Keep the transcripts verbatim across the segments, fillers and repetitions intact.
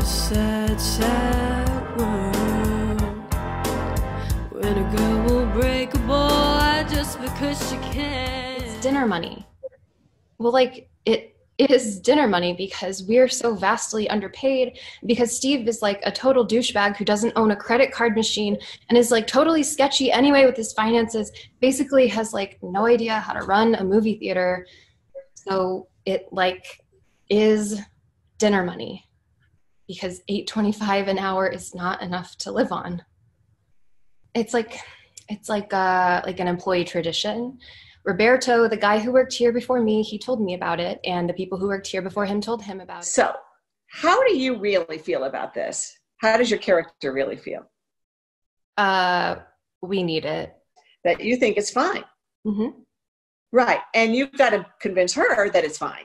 a sad, sad world, when a girl will break a boy just because she can. It's dinner money. Well, like, it is dinner money because we're so vastly underpaid, because Steve is like a total douchebag who doesn't own a credit card machine and is like totally sketchy anyway with his finances, basically has like no idea how to run a movie theater. So it like is dinner money because eight twenty-five an hour is not enough to live on. It's like, it's like a, like an employee tradition. Roberto, the guy who worked here before me, he told me about it, and the people who worked here before him told him about it. So, how do you really feel about this? How does your character really feel? Uh, we need it. That you think it's fine. Mm-hmm. Right, and you've got to convince her that it's fine.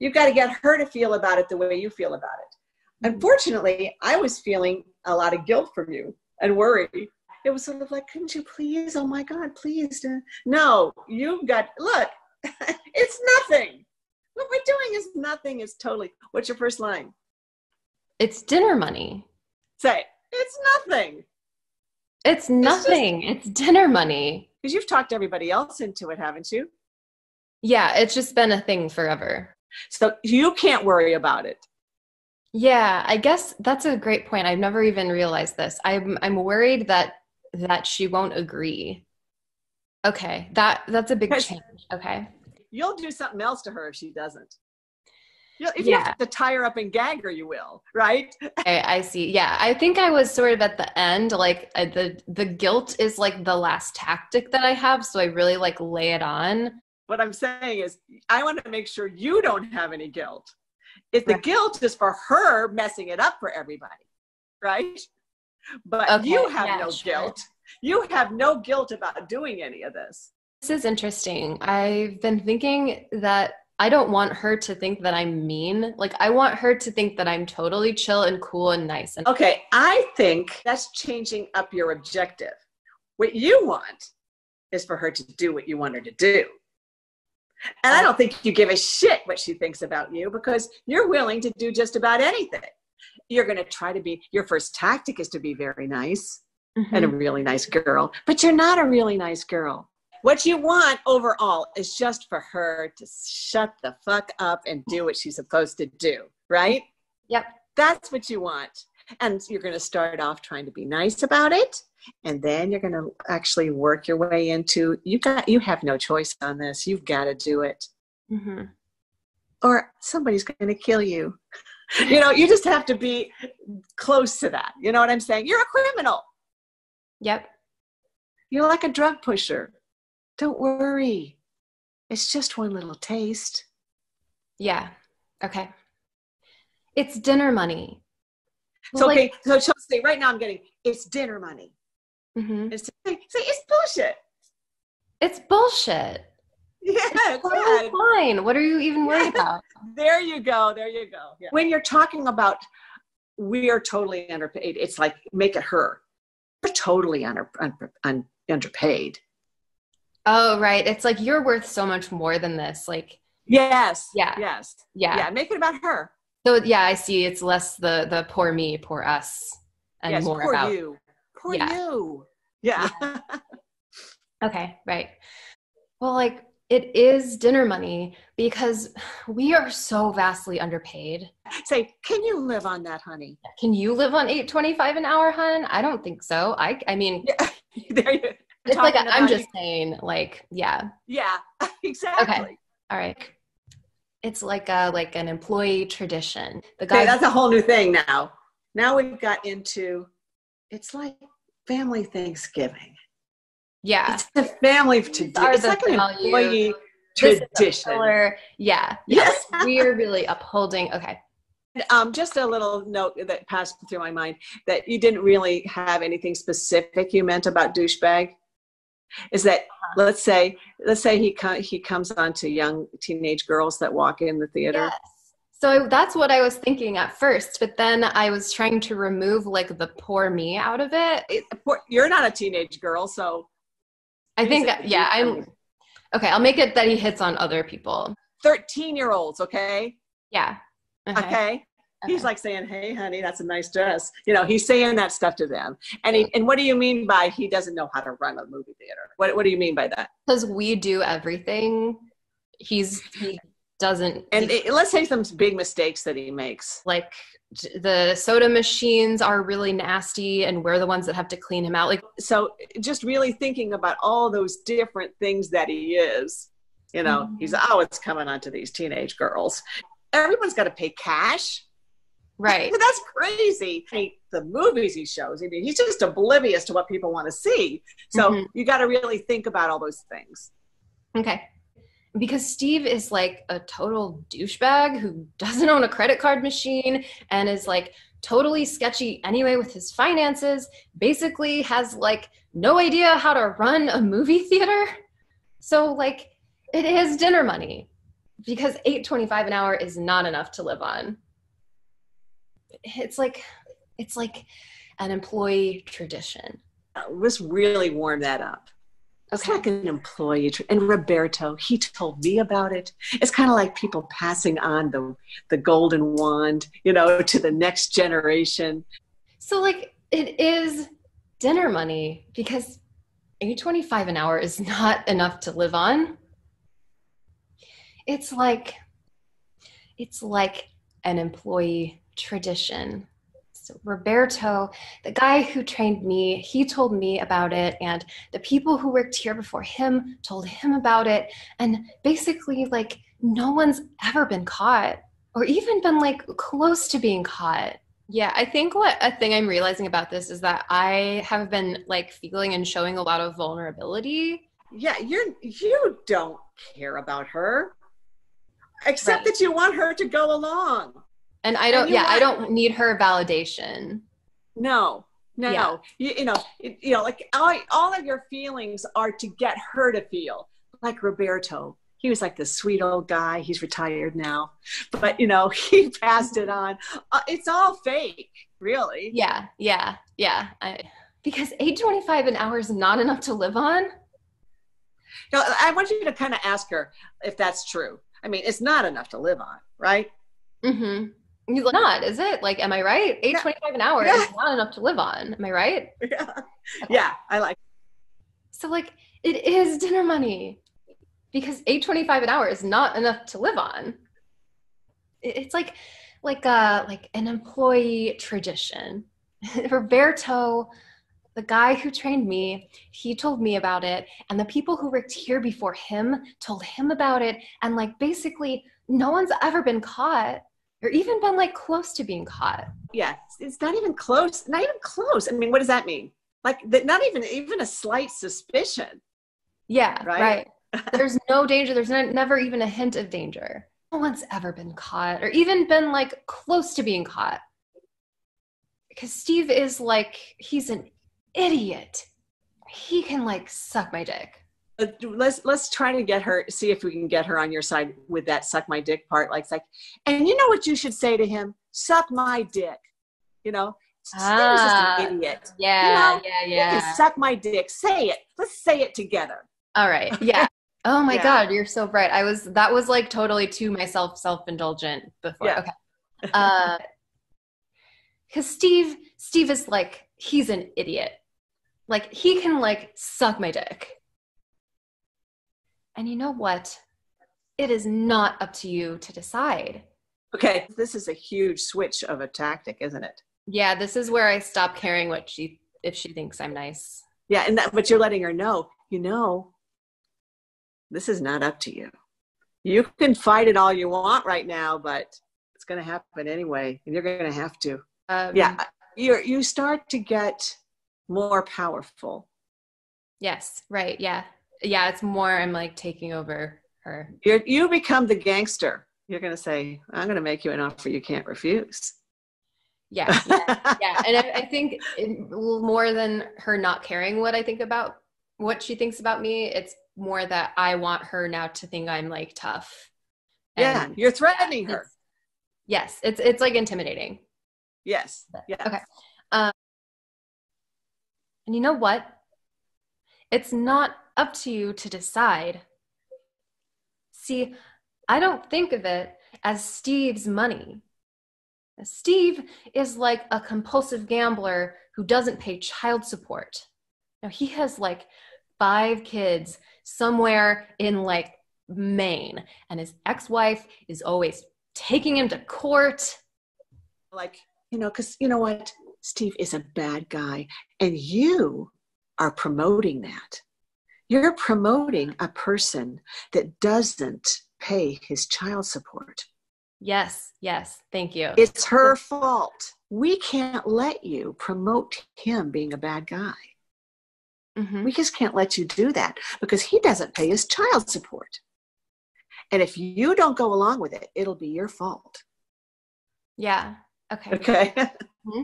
You've got to get her to feel about it the way you feel about it. Mm-hmm. Unfortunately, I was feeling a lot of guilt from you and worry. It was sort of like, couldn't you please? Oh my God, please. No, you've got, look, it's nothing. What we're doing is nothing. It's totally, what's your first line? It's dinner money. Say, it's nothing. It's nothing. It's, just, it's dinner money. Because you've talked everybody else into it, haven't you? Yeah, it's just been a thing forever. So you can't worry about it. Yeah, I guess that's a great point. I've never even realized this. I'm, I'm worried that that she won't agree. Okay, that that's a big change. Okay, you'll do something else to her if she doesn't. You'll, if yeah. you have to tie her up and gag her, you will, right? Okay, I see. Yeah, I think I was sort of at the end. Like uh, the the guilt is like the last tactic that I have, so I really like lay it on. What I'm saying is, I want to make sure you don't have any guilt. If the right. guilt is for her messing it up for everybody, right? But okay, you have yeah, no sure. guilt. You have no guilt about doing any of this. This is interesting. I've been thinking that I don't want her to think that I'm mean. Like, I want her to think that I'm totally chill and cool and nice. And okay, I think that's changing up your objective. What you want is for her to do what you want her to do. And I don't think you give a shit what she thinks about you, because you're willing to do just about anything. You're going to try to be, your first tactic is to be very nice mm-hmm. and a really nice girl, but you're not a really nice girl. What you want overall is just for her to shut the fuck up and do what she's supposed to do, right? Yep. That's what you want. And you're going to start off trying to be nice about it. And then you're going to actually work your way into, you got, you have no choice on this. You've got to do it. Mm-hmm. Or somebody's going to kill you. You know, you just have to be close to that. You know what I'm saying? You're a criminal. Yep. You're like a drug pusher. Don't worry. It's just one little taste. Yeah. Okay. It's dinner money. So, okay, so she'll say, right now I'm getting, it's dinner money. Mm-hmm. It's, say, it's bullshit. It's bullshit. Yeah, it's totally fine. What are you even worried about? There you go. There you go. Yeah. When you're talking about, we are totally underpaid, it's like, make it her. We're totally under, under, un, underpaid. Oh, right. It's like, you're worth so much more than this. Like, yes. Yeah. Yes. Yeah. Yeah. Make it about her. So yeah, I see. It's less the the poor me, poor us, and yes, more poor about you. Poor yeah. you. Yeah. yeah. Okay. Right. Well, like it is dinner money because we are so vastly underpaid. Say, can you live on that, honey? Can you live on eight twenty-five an hour, hun? I don't think so. I I mean, yeah. there you. It's like a, I'm just you. saying, like, yeah. Yeah. Exactly. Okay. All right. It's like a like an employee tradition. The guy okay, that's a whole new thing now. Now we've got into, it's like family Thanksgiving. Yeah. It's the family to do. It's like an employee tradition. Yeah. Yes. We're really upholding. Okay. Um, just a little note that passed through my mind that you didn't really have anything specific you meant about douchebag. Is that let's say let's say he com he comes on to young teenage girls that walk in the theater. Yes. So that's what I was thinking at first, but then I was trying to remove like the poor me out of it. it poor, you're not a teenage girl, so I think that, yeah, I'm okay. I'll make it that he hits on other people. thirteen year olds, okay? Yeah. Okay. Okay. Okay. He's like saying, hey, honey, that's a nice dress. You know, he's saying that stuff to them. And he, and what do you mean by he doesn't know how to run a movie theater? What, what do you mean by that? Because we do everything. He's, he doesn't. And he, it, let's say some big mistakes that he makes. Like the soda machines are really nasty and we're the ones that have to clean him out. Like, so just really thinking about all those different things that he is, you know, mm-hmm. he's always oh, coming onto these teenage girls. Everyone's got to pay cash. Right. That's crazy. The movies he shows, I mean, he's just oblivious to what people want to see. So mm-hmm. you got to really think about all those things. Okay. Because Steve is like a total douchebag who doesn't own a credit card machine and is like totally sketchy anyway with his finances, basically has like no idea how to run a movie theater. So like it is dinner money because eight twenty-five an hour is not enough to live on. It's like, it's like an employee tradition. Let's really warm that up. Okay. It's like an employee. Tra- and Roberto, he told me about it. It's kind of like people passing on the, the golden wand, you know, to the next generation. So like it is dinner money because eight twenty-five an hour is not enough to live on. It's like, it's like an employee tradition. So Roberto, the guy who trained me, he told me about it, and the people who worked here before him told him about it, and basically like no one's ever been caught or even been like close to being caught. Yeah, I think what a thing I'm realizing about this is that I have been like feeling and showing a lot of vulnerability. Yeah, you're you don't care about her except right. that you want her to go along. And I don't, and yeah, right. I don't need her validation. No, no, yeah. no. You, you know, it, you know, like all, all of your feelings are to get her to feel like Roberto. He was like this sweet old guy. He's retired now, but you know, he passed it on. Uh, it's all fake, really. Yeah, yeah, yeah. I, because eight twenty-five an hour is not enough to live on. No, I want you to kind of ask her if that's true. I mean, it's not enough to live on, right? Mm-hmm. You're not, is it? Like, am I right? eight twenty-five yeah. an hour yeah. is not enough to live on. Am I right? Yeah. Okay. Yeah, I like. So like, it is dinner money because eight twenty-five an hour is not enough to live on. It's like, like a, like an employee tradition. Roberto, the guy who trained me, he told me about it. And the people who worked here before him told him about it. And like, basically no one's ever been caught. Or even been like close to being caught. Yeah, it's not even close. Not even close. I mean, what does that mean? Like, not even even a slight suspicion. Yeah, right. right. There's no danger. There's no, never even a hint of danger. No one's ever been caught, or even been like close to being caught. Because Steve is like, he's an idiot. He can like suck my dick. Let's let's try to get her, see if we can get her on your side with that suck my dick part. Like, it's like, and you know what you should say to him? Suck my dick. You know? Ah, Steve's just an idiot. Yeah, you know? yeah, yeah. Just suck my dick. Say it. Let's say it together. All right. Yeah. Oh my yeah. God, you're so bright. I was, that was like totally to myself, self-indulgent before. Yeah. Okay. Uh, because Steve, Steve is like, he's an idiot. Like he can like suck my dick. And you know what? It is not up to you to decide. Okay, this is a huge switch of a tactic, isn't it? Yeah, this is where I stop caring what she if she thinks I'm nice. Yeah, and that, but you're letting her know, you know, this is not up to you. You can fight it all you want right now, but it's going to happen anyway, and you're going to have to. Um, yeah, you you start to get more powerful. Yes, right, yeah. Yeah, it's more I'm like taking over her. You're, you become the gangster. You're going to say, I'm going to make you an offer you can't refuse. Yeah, yeah, yeah. And I, I think it, more than her not caring what I think about, what she thinks about me, it's more that I want her now to think I'm like tough. And yeah, you're threatening her. It's, yes, it's it's like intimidating. Yes, yeah. Okay. Um, and you know what? It's not up to you to decide. See, I don't think of it as Steve's money. Steve is like a compulsive gambler who doesn't pay child support. Now he has like five kids somewhere in like Maine, and his ex-wife is always taking him to court. Like, you know, because you know what? Steve is a bad guy, and you are promoting that. You're promoting a person that doesn't pay his child support. Yes, yes, thank you. It's her fault. We can't let you promote him being a bad guy. Mm-hmm. We just can't let you do that because he doesn't pay his child support. And if you don't go along with it, it'll be your fault. Yeah, okay. Okay. Mm-hmm.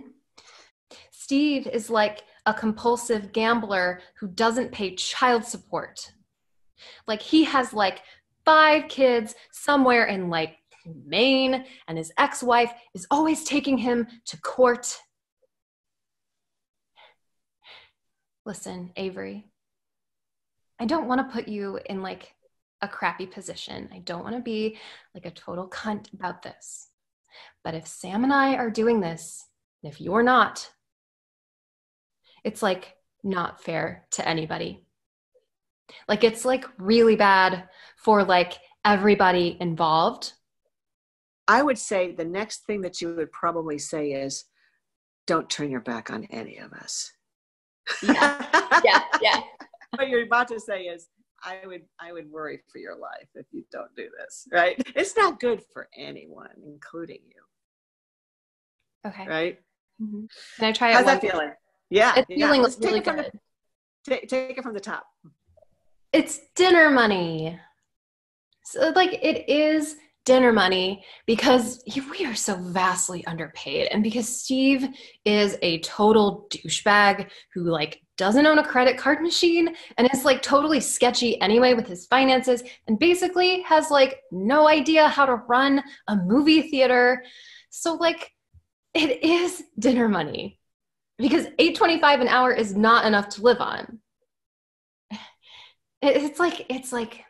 Steve is like a compulsive gambler who doesn't pay child support. Like he has like five kids somewhere in like Maine, and his ex-wife is always taking him to court. Listen, Avery, I don't want to put you in like a crappy position. I don't want to be like a total cunt about this. But if Sam and I are doing this, and if you're not, it's like not fair to anybody. Like it's like really bad for like everybody involved. I would say the next thing that you would probably say is, don't turn your back on any of us. Yeah, yeah, yeah. What you're about to say is, I would, I would worry for your life if you don't do this, right? It's not good for anyone, including you. Okay. Right? Mm-hmm. Can I try it? How's that feeling? Yeah. It's yeah. feeling Let's really take good. The, t- take it from the top. It's dinner money. So like it is dinner money because we are so vastly underpaid, and because Steve is a total douchebag who like doesn't own a credit card machine and is like totally sketchy anyway with his finances and basically has like no idea how to run a movie theater. So like it is dinner money because eight twenty-five an hour is not enough to live on. It's like, it's like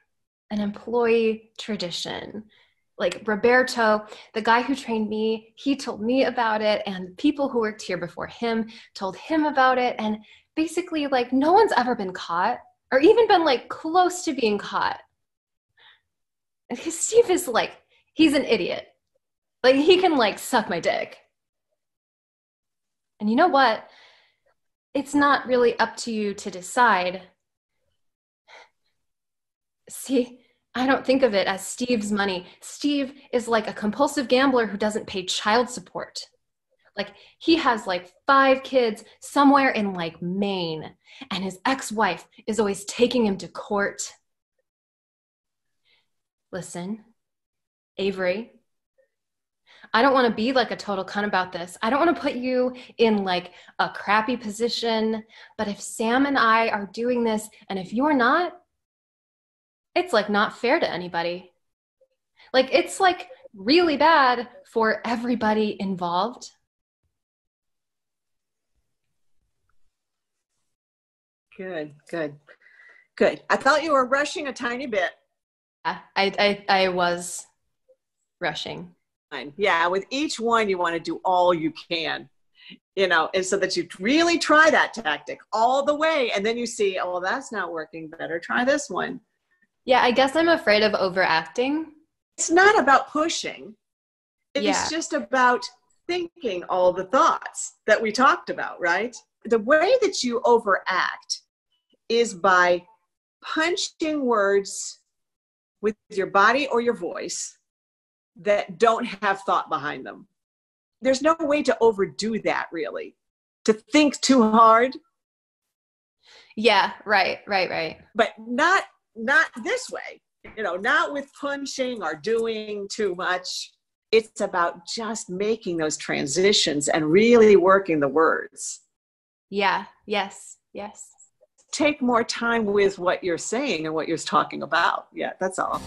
an employee tradition. Like Roberto, the guy who trained me, he told me about it, and people who worked here before him told him about it, and basically like no one's ever been caught or even been like close to being caught. Because Steve is like, he's an idiot. Like he can like suck my dick. And you know what? It's not really up to you to decide. See? I don't think of it as Steve's money. Steve is like a compulsive gambler who doesn't pay child support. Like he has like five kids somewhere in like Maine, and his ex-wife is always taking him to court. Listen, Avery, I don't want to be like a total cunt about this. I don't want to put you in like a crappy position, but if Sam and I are doing this and if you're not, it's like not fair to anybody. Like it's like really bad for everybody involved. Good, good, good. I thought you were rushing a tiny bit. Yeah, I, I, I was rushing. Yeah, with each one you want to do all you can, you know, and so that you really try that tactic all the way. And then you see, oh, well, that's not working. Better try this one. Yeah, I guess I'm afraid of overacting. It's not about pushing. It's yeah. just about thinking all the thoughts that we talked about, right? The way that you overact is by punching words with your body or your voice that don't have thought behind them. There's no way to overdo that, really. To think too hard. Yeah, right, right, right. But not... Not this way, you know, not with punching or doing too much. It's about just making those transitions and really working the words. Yeah, yes, yes. Take more time with what you're saying and what you're talking about. Yeah, that's all.